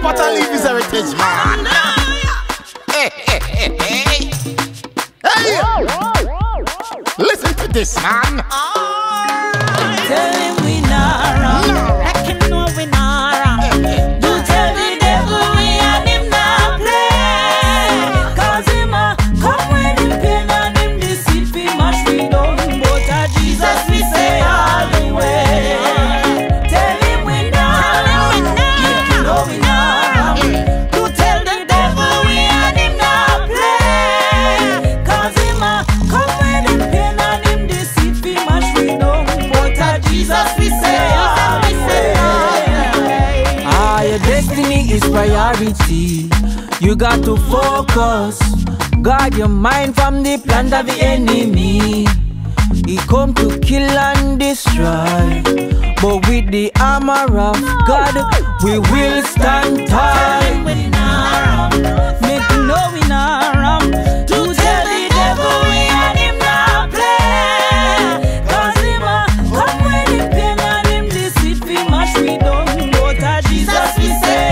pot and leave his heritage, man. Hey, hey, hey, hey. Hey. Listen to this, man. Tell him we not wrong. I can know we not wrong. You tell the devil we and him not play. Cause him a come with him pain and him deceive him much we don't. But Jesus we say all the way. Is priority. You got to focus. Guard your mind from the plans of the enemy. He come to kill and destroy, but with the armor of God, we will stand tall. Make no winner. To tell the devil we had him not play. Cause him a come with him pain and him deceive him as we don't know that Jesus we say.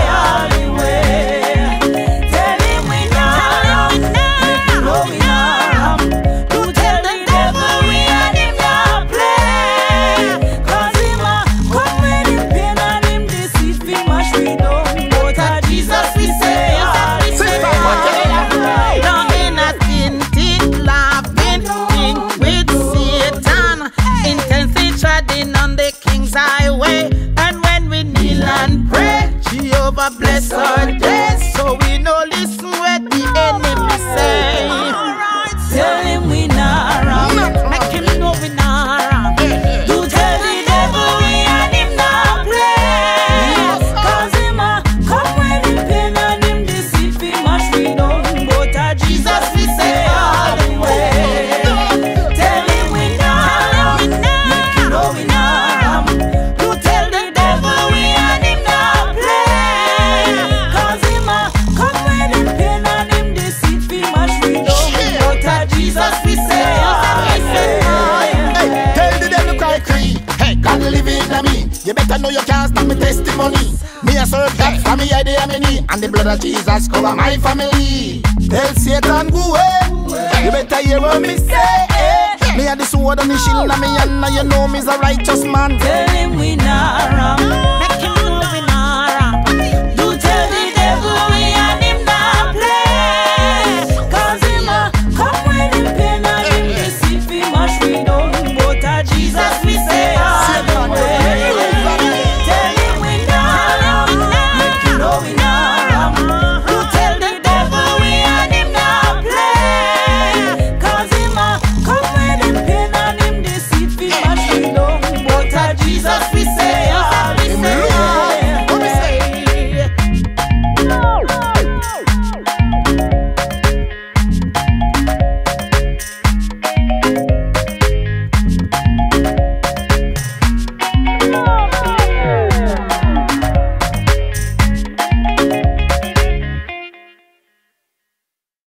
Bless our days, so we no listen what the enemy say. Alright, tell him we not wrong. Make him know we not wrong. You tell the devil we and him not play. Cause him a come with him pain and him deceive him as we don't. But a Jesus we say all the way. Tell him we not wrong. Make him know we not wrong. You tell the devil we and him not. You better know you can't stop my testimony. Me a serve God for me idea me need, and the blood of Jesus cover my family. Tell Satan go away. You better hear what me say. Me a the sword and the shield and me and you know me's a righteous man. Tell him we not wrong.